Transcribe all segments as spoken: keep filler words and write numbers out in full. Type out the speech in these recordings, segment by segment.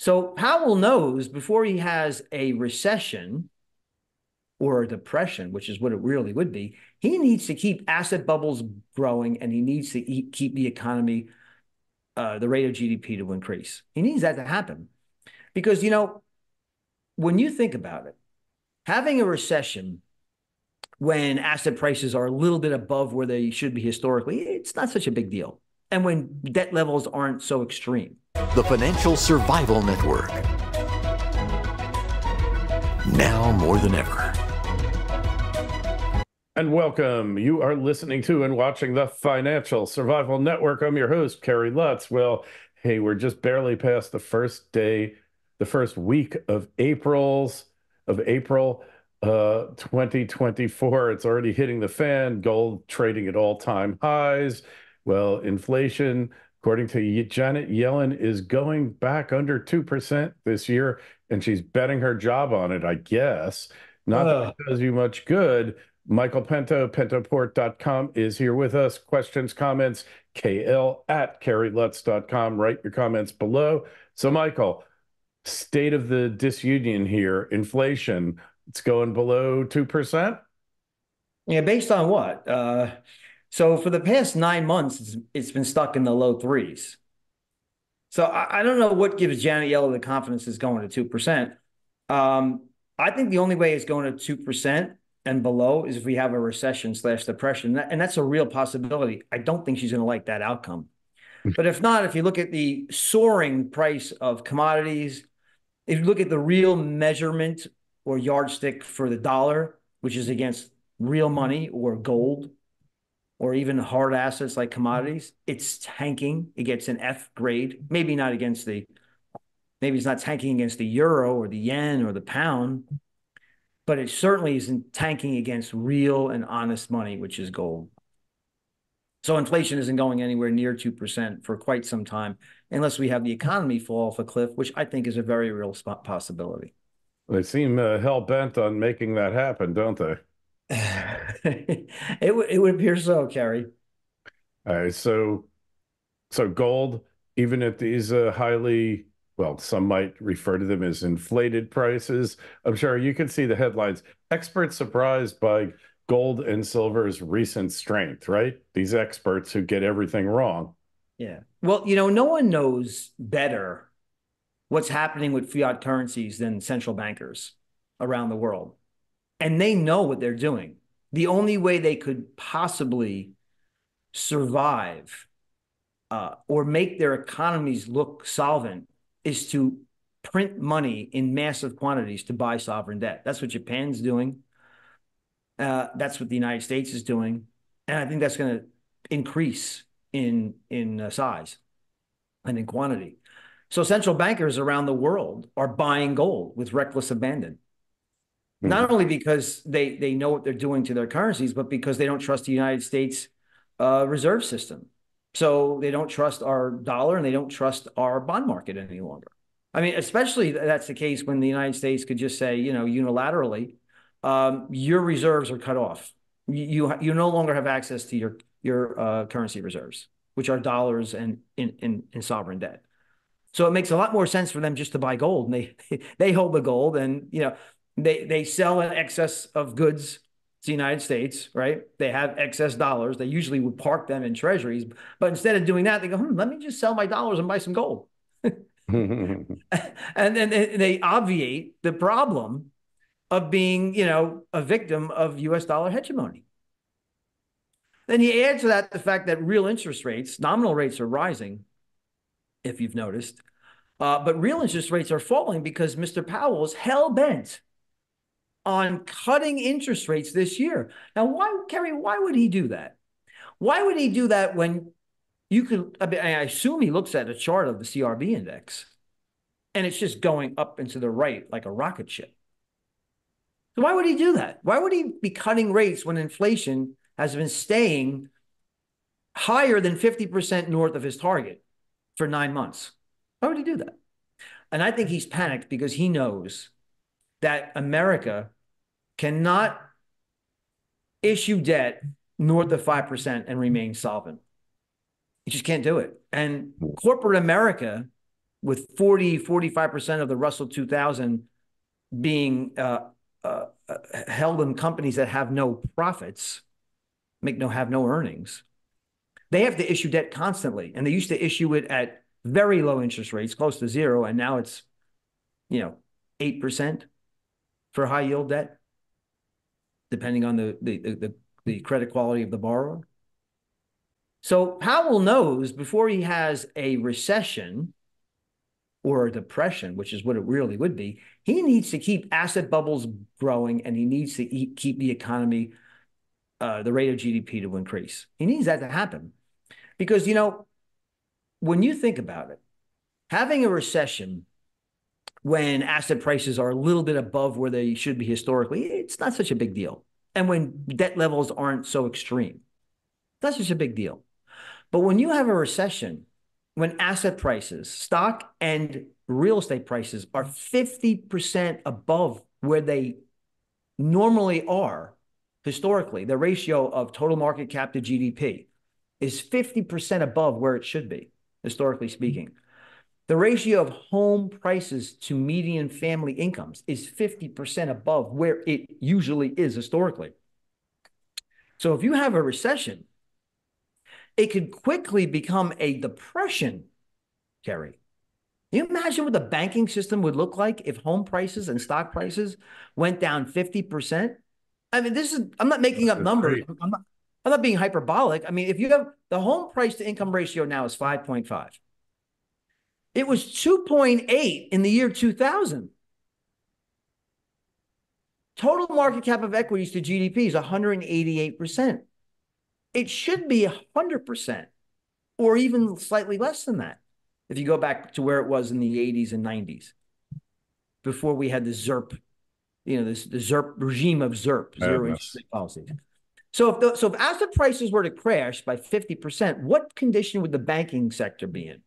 So Powell knows before he has a recession or a depression, which is what it really would be, he needs to keep asset bubbles growing, and he needs to keep the economy, uh, the rate of G D P to increase. He needs that to happen because, you know, when you think about it, having a recession when asset prices are a little bit above where they should be historically, it's not such a big deal. And when debt levels aren't so extreme. The Financial Survival Network. Now more than ever. And welcome. You are listening to and watching the Financial Survival Network. I'm your host, Kerry Lutz. Well, hey, we're just barely past the first day, the first week of April's, of April uh, twenty twenty-four. It's already hitting the fan. Gold trading at all-time highs. Well, inflation, according to Janet Yellen, is going back under two percent this year, and she's betting her job on it, I guess. Not uh. that it does you much good. Michael Pento, Pento Port dot com, is here with us. Questions, comments, K L at Kerry Lutz dot com. Write your comments below. So, Michael, state of the disunion here, inflation, it's going below two percent? Yeah, based on what? Uh So for the past nine months, it's, it's been stuck in the low threes. So I, I don't know what gives Janet Yellen the confidence it's going to two percent. Um, I think the only way it's going to two percent and below is if we have a recession slash depression. And, that, and that's a real possibility. I don't think she's going to like that outcome. But if not, if you look at the soaring price of commodities, if you look at the real measurement or yardstick for the dollar, which is against real money or gold, or even hard assets like commodities, it's tanking. It gets an F grade, maybe not against the, maybe it's not tanking against the euro or the yen or the pound, but it certainly isn't tanking against real and honest money, which is gold. So inflation isn't going anywhere near two percent for quite some time, unless we have the economy fall off a cliff, which I think is a very real possibility. They seem uh, hell-bent on making that happen, don't they? it, it would appear so, Kerry. All right, so so gold, even at these uh, highly, well, some might refer to them as inflated prices. I'm sure you can see the headlines. Experts surprised by gold and silver's recent strength, right? These experts who get everything wrong. Yeah. Well, you know, no one knows better what's happening with fiat currencies than central bankers around the world. And they know what they're doing. The only way they could possibly survive uh, or make their economies look solvent is to print money in massive quantities to buy sovereign debt. That's what Japan's doing. Uh, that's what the United States is doing. And I think that's going to increase in, in uh, size and in quantity. So central bankers around the world are buying gold with reckless abandon. Not only because they, they know what they're doing to their currencies, but because they don't trust the United States uh, reserve system. So they don't trust our dollar and they don't trust our bond market any longer. I mean, especially that's the case when the United States could just say, you know, unilaterally, um, your reserves are cut off. You, you, you no longer have access to your, your uh, currency reserves, which are dollars and in, in, in sovereign debt. So it makes a lot more sense for them just to buy gold. And they, they hold the gold and, you know, They they sell an excess of goods to the United States, right? They have excess dollars. They usually would park them in treasuries. But instead of doing that, they go, hmm, let me just sell my dollars and buy some gold. And then they, they obviate the problem of being, you know, a victim of U S dollar hegemony. Then you add to that the fact that real interest rates, nominal rates are rising, if you've noticed. Uh, but real interest rates are falling because Mister Powell is hell-bent on cutting interest rates this year. Now, why, Kerry, why would he do that? Why would he do that when you could, I mean, I assume he looks at a chart of the C R B index, and it's just going up and to the right like a rocket ship. So why would he do that? Why would he be cutting rates when inflation has been staying higher than fifty percent north of his target for nine months? Why would he do that? And I think he's panicked because he knows that America cannot issue debt north of five percent and remain solvent. You just can't do it. And corporate America with forty, forty-five percent of the Russell two thousand being uh, uh, held in companies that have no profits, make no have no earnings, they have to issue debt constantly. And they used to issue it at very low interest rates, close to zero. And now it's, you know, eight percent for high yield debt, depending on the, the, the, the credit quality of the borrower. So Powell knows before he has a recession or a depression, which is what it really would be, he needs to keep asset bubbles growing, and he needs to keep the economy, uh, the rate of G D P to increase. He needs that to happen because, you know, when you think about it, having a recession when asset prices are a little bit above where they should be historically, it's not such a big deal. And when debt levels aren't so extreme, that's such a big deal. But when you have a recession, when asset prices, stock and real estate prices are fifty percent above where they normally are historically, the ratio of total market cap to G D P is fifty percent above where it should be, historically speaking. The ratio of home prices to median family incomes is fifty percent above where it usually is historically. So if you have a recession, it could quickly become a depression, Kerry. Can you imagine what the banking system would look like if home prices and stock prices went down fifty percent? I mean, this is, I'm not making up numbers. I'm not, I'm not being hyperbolic. I mean, if you have the home price to income ratio now is five point five. It was two point eight in the year two thousand. Total market cap of equities to G D P is one hundred eighty-eight percent. It should be one hundred percent or even slightly less than that if you go back to where it was in the eighties and nineties before we had the Z E R P, you know, this, the Z E R P regime of Z E R P, zero interest rate policies. So if, the, so if asset prices were to crash by fifty percent, what condition would the banking sector be in?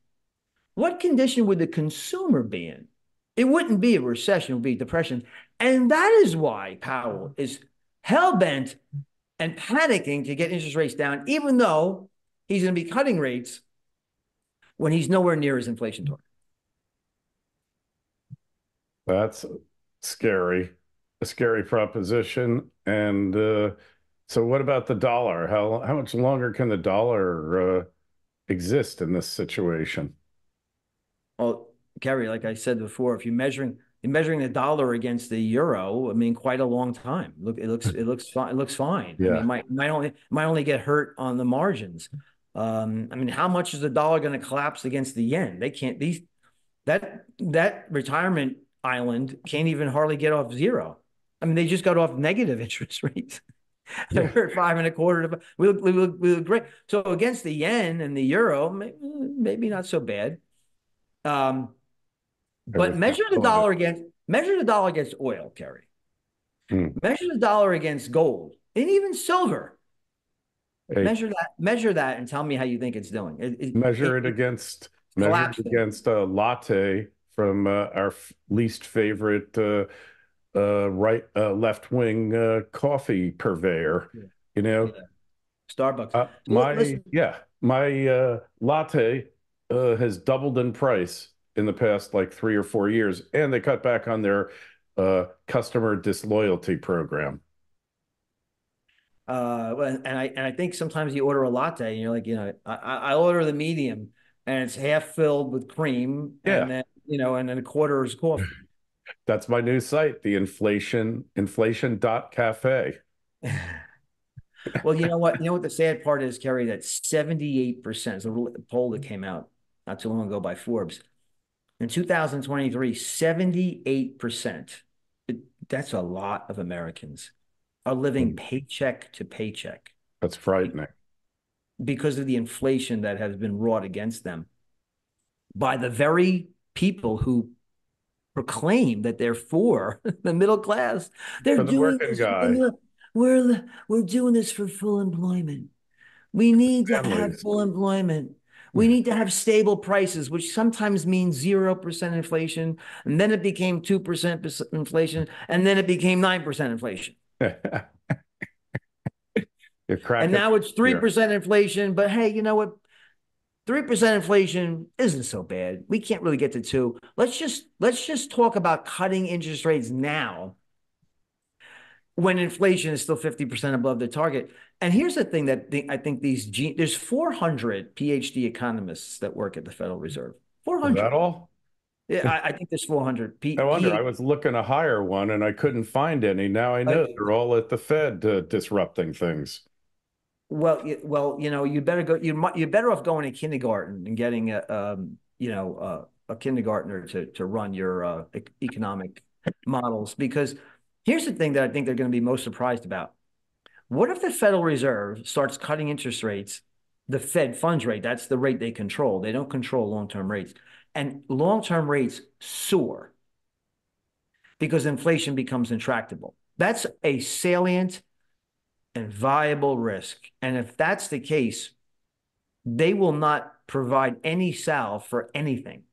What condition would the consumer be in? It wouldn't be a recession, it would be depression. And that is why Powell is hell-bent and panicking to get interest rates down, even though he's going to be cutting rates when he's nowhere near his inflation target. That's scary, a scary proposition. And uh, so what about the dollar? How, how much longer can the dollar uh, exist in this situation? Well, Kerry, like I said before, if you're measuring you're measuring the dollar against the euro, I mean, quite a long time. Look, it looks it looks fine. It looks fine. Yeah. I mean, it might might only might only get hurt on the margins. Um, I mean, how much is the dollar going to collapse against the yen? They can't. These that that retirement island can't even hardly get off zero. I mean, they just got off negative interest rates. They were at five and a quarter. To, we look we look we look great. So against the yen and the euro, maybe, maybe not so bad. Um, but measure the dollar against measure the dollar against oil, Kerry. Hmm. Measure the dollar against gold and even silver. Hey. Measure that, measure that, and tell me how you think it's doing. It, it, measure it, it against measure it against a latte from uh, our least favorite uh, uh, right uh, left wing uh, coffee purveyor. Yeah. You know, yeah. Starbucks. Uh, my Listen. yeah, my uh, latte. Uh, has doubled in price in the past like three or four years, and they cut back on their uh, customer disloyalty program. Uh, and I and I think sometimes you order a latte, and you're like, you know, I, I order the medium, and it's half filled with cream, yeah. and then you know, and then a quarter is coffee. That's my new site, the inflation inflation dot cafe. Well, you know what? You know what the sad part is, Kerry, that seventy-eight percent, the poll that came out not too long ago by Forbes, in two thousand twenty-three, seventy-eight percent, that's a lot of Americans, are living paycheck to paycheck. That's frightening. Because of the inflation that has been wrought against them by the very people who proclaim that they're for the middle class. They're for the doing working guy. We're we're doing this for full employment. We need to have full employment. We need to have stable prices, which sometimes means zero percent inflation. And then it became two percent inflation. And then it became nine percent inflation. You're cracking. And now it's three percent inflation. But hey, you know what? three percent inflation isn't so bad. We can't really get to two. Let's just let's just talk about cutting interest rates now when inflation is still fifty percent above the target. And here's the thing that the, I think these – there's four hundred PhD economists that work at the Federal Reserve. four hundred. Is that all? Yeah, I, I think there's four hundred. P I wonder. P I was looking to hire one, and I couldn't find any. Now I know okay. They're all at the Fed uh, disrupting things. Well, well, you know, you better go. You you're better off going to kindergarten and getting a, um, you know, a, a kindergartner to to run your uh, economic models. Because here's the thing that I think they're going to be most surprised about: what if the Federal Reserve starts cutting interest rates? The Fed funds rate, that's the rate they control. They don't control long-term rates, and long-term rates soar because inflation becomes intractable. That's a salient and viable risk. And if that's the case, they will not provide any salve for anything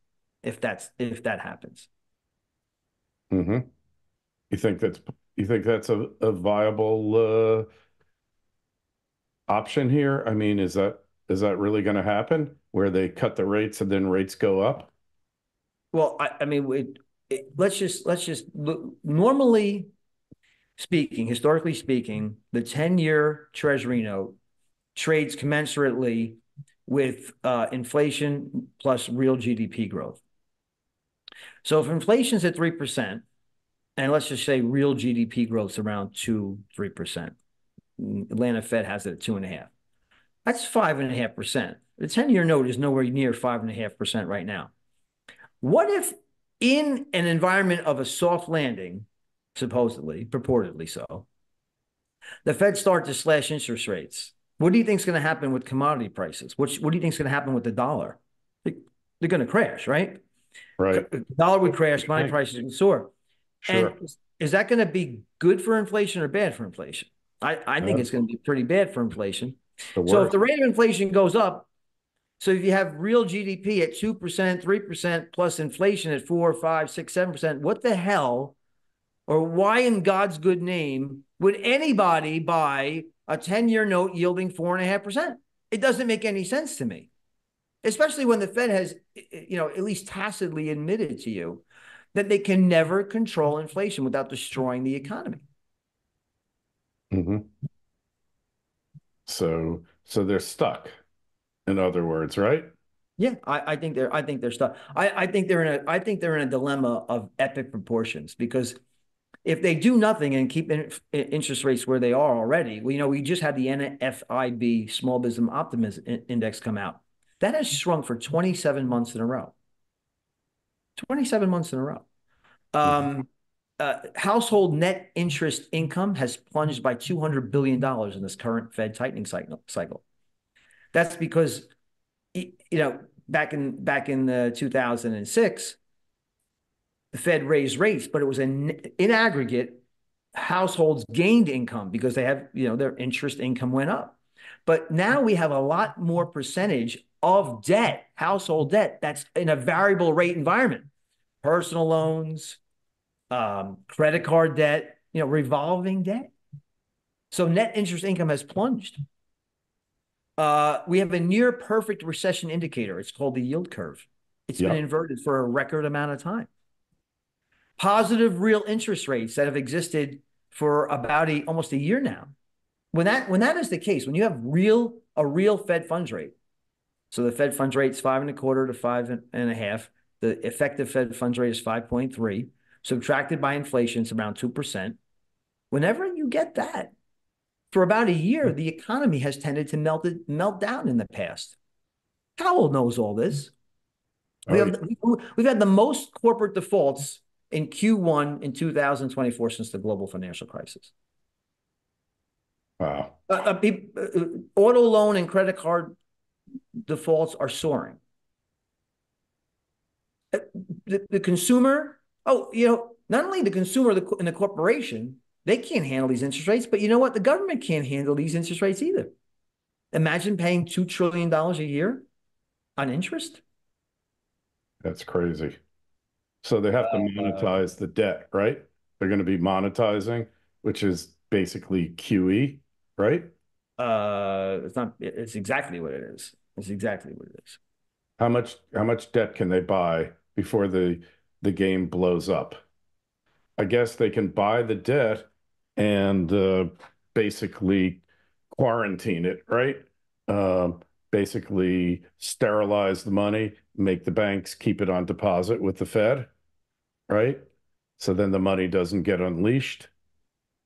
if that's if that happens. Mm-hmm. You think that's you think that's a, a viable uh, option here? I mean, is that is that really going to happen where they cut the rates and then rates go up? Well, I, I mean, it, it, let's just let's just look, normally. Speaking, historically speaking, the ten-year Treasury note trades commensurately with uh, inflation plus real G D P growth. So if inflation's at three percent, and let's just say real G D P growth's around two, three percent. Atlanta Fed has it at two point five. That's five point five percent. The ten-year note is nowhere near five point five percent right now. What if in an environment of a soft landing, supposedly, purportedly so, the Fed starts to slash interest rates? What do you think is going to happen with commodity prices? What, what do you think is going to happen with the dollar? They, they're going to crash, right? Right. The dollar would crash, commodity prices would soar. Sure. And is, is that going to be good for inflation or bad for inflation? I, I think uh, it's going to be pretty bad for inflation. So if the rate of inflation goes up, so if you have real G D P at two percent, three percent, plus inflation at four, five, six, seven percent, what the hell? Or why in God's good name would anybody buy a ten-year note yielding four point five percent? It doesn't make any sense to me, especially when the Fed has, you know, at least tacitly admitted to you that they can never control inflation without destroying the economy. Mm-hmm. So, so they're stuck, in other words, right? Yeah, I, I think they're. I think they're stuck. I, I think they're in a. I think they're in a dilemma of epic proportions, because if they do nothing and keep in, interest rates where they are already, well, you know, we just had the N F I B Small Business Optimism Index come out. That has shrunk for twenty-seven months in a row. twenty-seven months in a row. Um, uh, household net interest income has plunged by two hundred billion dollars in this current Fed tightening cycle. That's because, you know, back in back in the two thousand six. The Fed raised rates, but it was in, in aggregate, households gained income because they have, you know, their interest income went up. But now we have a lot more percentage of debt, household debt, that's in a variable rate environment. Personal loans, um, credit card debt, you know, revolving debt. So net interest income has plunged. Uh, we have a near perfect recession indicator. It's called the yield curve. It's yeah. been inverted for a record amount of time. Positive real interest rates that have existed for about a, almost a year now. When that when that is the case, when you have real a real Fed funds rate, so the Fed funds rate is five and a quarter to five and a half. The effective Fed funds rate is five point three. Subtracted by inflation is around two percent. Whenever you get that for about a year, the economy has tended to melt it, melt down in the past. Powell knows all this. We have, we've had the most corporate defaults in Q one in two thousand twenty-four since the global financial crisis. Wow. Uh, uh, uh, auto loan and credit card defaults are soaring. Uh, the, the consumer, oh, you know, not only the consumer the, and the corporation, they can't handle these interest rates, but you know what? The government can't handle these interest rates either. Imagine paying two trillion dollars a year on interest. That's crazy. So they have to monetize uh, the debt, right? They're going to be monetizing, which is basically Q E, right? Uh, it's not. It's exactly what it is. That's exactly what it is. How much how much debt can they buy before the the game blows up? I guess they can buy the debt and uh, basically quarantine it, right? Uh, basically sterilize the money, make the banks keep it on deposit with the Fed, right? So then the money doesn't get unleashed.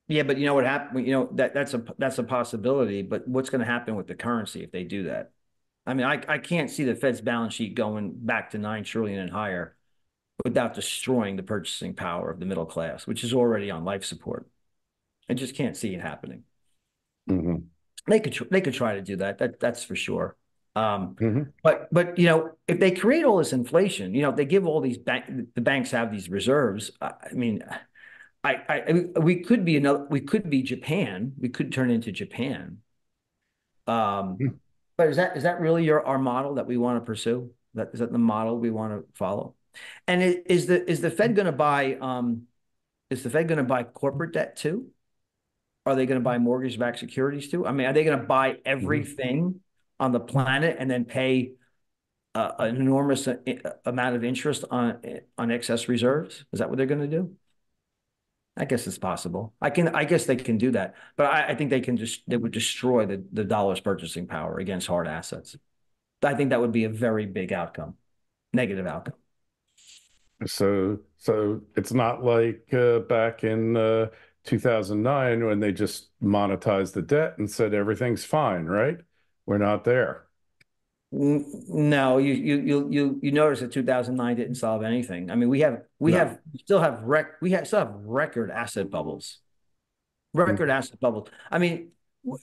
Yeah, but you know what happened? You know that that's a that's a possibility. But what's going to happen with the currency if they do that? I mean, I I can't see the Fed's balance sheet going back to nine trillion and higher without destroying the purchasing power of the middle class, which is already on life support. I just can't see it happening. Mm-hmm. They could they could try to do that. That that's for sure. Um, mm-hmm. But but you know, if they create all this inflation, you know, if they give all these bank the banks have these reserves. I, I mean. I, I, we could be another, we could be Japan. We could turn into Japan. Um, hmm. But is that, is that really your, our model that we want to pursue? That, is that the model we want to follow? And is, is the, is the Fed going to buy, um, is the Fed going to buy corporate debt too? Are they going to buy mortgage-backed securities too? I mean, are they going to buy everything mm-hmm. on the planet and then pay uh, an enormous amount of interest on, on excess reserves? Is that what they're going to do? I guess it's possible. I can. I guess they can do that, but I, I think they can just. They would destroy the the dollar's purchasing power against hard assets. I think that would be a very big outcome, negative outcome. So, so it's not like uh, back in uh, two thousand nine when they just monetized the debt and said everything's fine, right? We're not there. No, you you you you you notice that two thousand nine didn't solve anything. I mean, we have we no. have we still have rec we have, still have record asset bubbles, record mm-hmm. asset bubbles. I mean, what,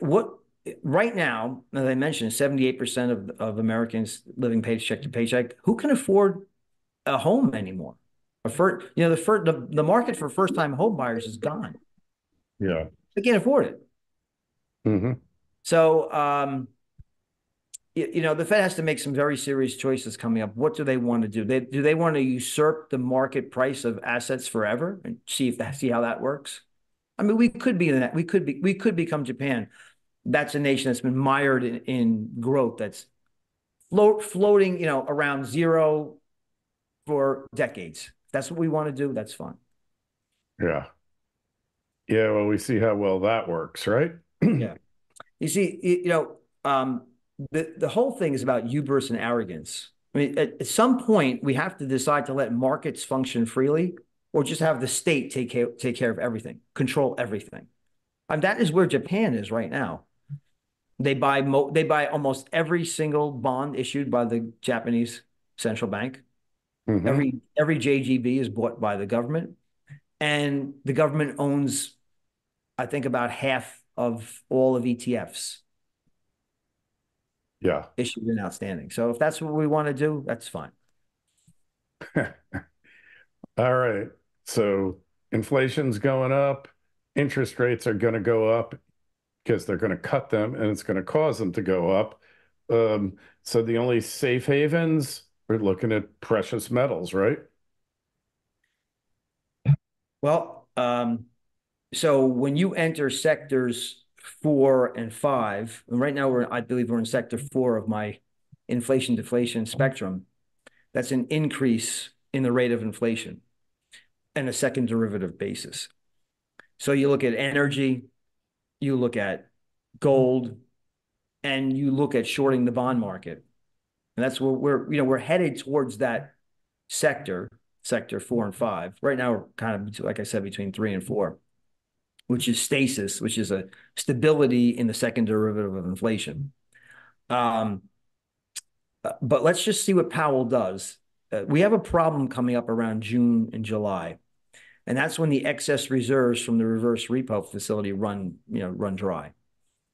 what right now? As I mentioned, seventy-eight percent of of Americans living paycheck to paycheck. Who can afford a home anymore? A first, you know, the first the, the market for first time home buyers is gone. Yeah, they can't afford it. Mm-hmm. So. Um, You know, the Fed has to make some very serious choices coming up. What do they want to do? They, do they want to usurp the market price of assets forever and see if that, see how that works? I mean, we could be in that. We could be. We could become Japan. That's a nation that's been mired in, in growth that's float, floating, you know, around zero for decades. That's what we want to do. That's fun. Yeah. Yeah. Well, we see how well that works, right? Yeah. You see, you know. Um, The, the whole thing is about hubris and arrogance. I mean, at, at some point, we have to decide to let markets function freely or just have the state take care, take care of everything, control everything. And that is where Japan is right now. They buy, mo they buy almost every single bond issued by the Japanese central bank. Mm-hmm. Every, every J G B is bought by the government. And the government owns, I think, about half of all of E T Fs. Yeah, issued and outstanding. So if that's what we want to do, that's fine. All right. So inflation's going up. Interest rates are going to go up because they're going to cut them, and it's going to cause them to go up. Um, so the only safe havens, we're looking at precious metals, right? Well, um, so when you enter sectors four and five, and right now we're I believe we're in sector four of my inflation deflation spectrum. That's an increase in the rate of inflation and a second derivative basis. So you look at energy, you look at gold, and you look at shorting the bond market. And that's where we're, you know, we're headed towards that sector, sector four and five. Right now we're kind of, like I said, between three and four, which is stasis, which is a stability in the second derivative of inflation. Um, but let's just see what Powell does. Uh, we have a problem coming up around June and July, and that's when the excess reserves from the reverse repo facility run, you know, run dry.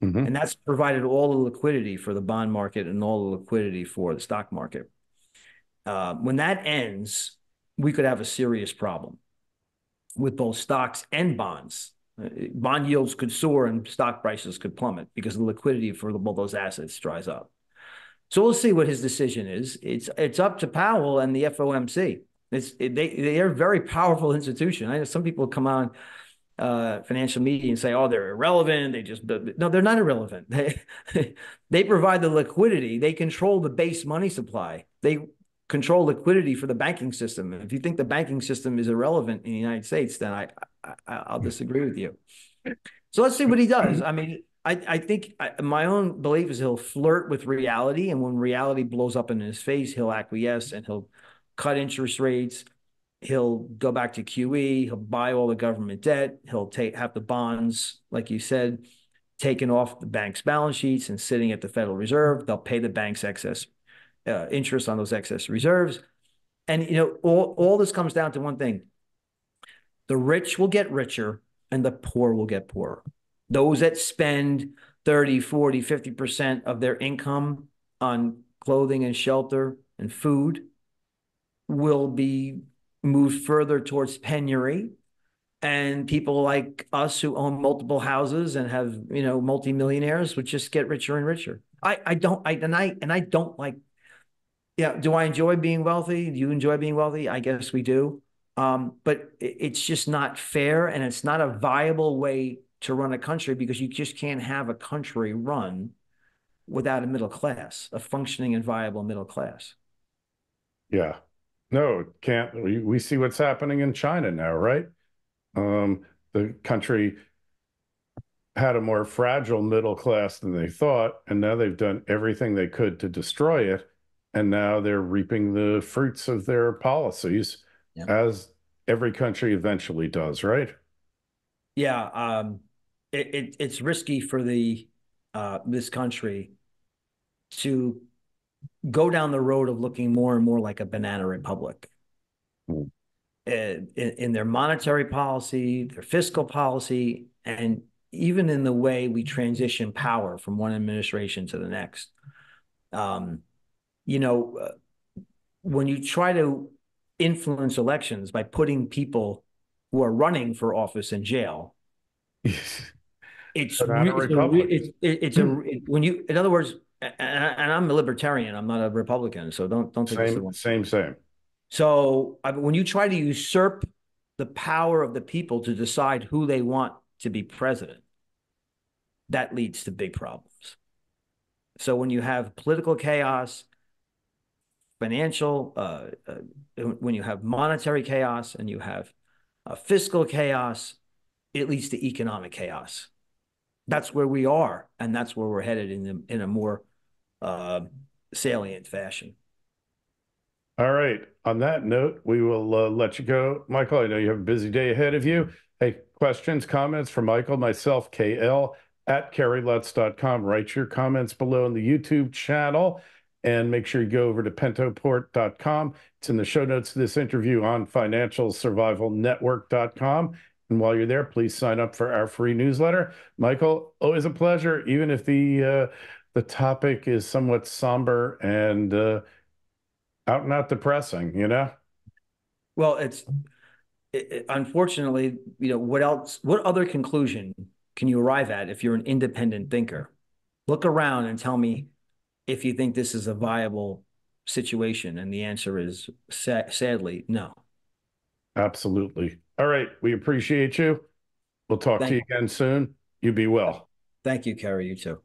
Mm-hmm. And that's provided all the liquidity for the bond market and all the liquidity for the stock market. Uh, when that ends, we could have a serious problem with both stocks and bonds. Bond yields could soar and stock prices could plummet because the liquidity for both those assets dries up. So we'll see what his decision is. It's it's up to Powell and the F O M C. It's it, they they are a very powerful institution. I know some people come on uh, financial media and say, oh, they're irrelevant. They just, no, they're not irrelevant. They, they provide the liquidity. They control the base money supply. They control liquidity for the banking system. And if you think the banking system is irrelevant in the United States, then I, I, I'll disagree with you. So let's see what he does. I mean, I, I think I, my own belief is he'll flirt with reality. And when reality blows up in his face, he'll acquiesce and he'll cut interest rates. He'll go back to Q E. He'll buy all the government debt. He'll take have the bonds, like you said, taken off the bank's balance sheets and sitting at the Federal Reserve. They'll pay the bank's excess uh, interest on those excess reserves. And, you know, all, all this comes down to one thing. The rich will get richer and the poor will get poorer. Those that spend thirty, forty, fifty percent of their income on clothing and shelter and food will be moved further towards penury. And people like us who own multiple houses and have, you know, multimillionaires would just get richer and richer. I, I don't, I, and I, and I don't like, yeah, do I enjoy being wealthy? Do you enjoy being wealthy? I guess we do. Um, but it's just not fair, and it's not a viable way to run a country, because you just can't have a country run without a middle class, a functioning and viable middle class. Yeah, no, can't. We, we see what's happening in China now, right? Um, the country had a more fragile middle class than they thought, and now they've done everything they could to destroy it, and now they're reaping the fruits of their policies. Yeah. As every country eventually does, right? Yeah, um, it, it, it's risky for the uh, this country to go down the road of looking more and more like a banana republic. Mm. in, in their monetary policy, their fiscal policy, and even in the way we transition power from one administration to the next. Um, you know, when you try to influence elections by putting people who are running for office in jail, it's not a republic. It's, it's, it's a it, when you in other words, and, I, and I'm a libertarian, I'm not a Republican, so don't don't take same, this the one. same same. So I mean, when you try to usurp the power of the people to decide who they want to be president, that leads to big problems. So when you have political chaos, financial, uh, uh, when you have monetary chaos and you have uh, fiscal chaos, it leads to economic chaos. That's where we are, and that's where we're headed in the, in a more uh, salient fashion. All right. On that note, we will uh, let you go. Michael, I know you have a busy day ahead of you. Hey, questions, comments for Michael, myself, K L, at kerry lutz dot com. Write your comments below in the YouTube channel. And make sure you go over to pento port dot com. It's in the show notes of this interview on financial survival network dot com. And while you're there, please sign up for our free newsletter. Michael, always a pleasure, even if the uh, the topic is somewhat somber and uh, out and out depressing, you know? Well, it's it, it, unfortunately, you know, what else? What other conclusion can you arrive at if you're an independent thinker? Look around and tell me if you think this is a viable situation, and the answer is sa sadly, no. Absolutely. All right. We appreciate you. We'll talk Thank to you again soon. You be well. Thank you, Kerry. You too.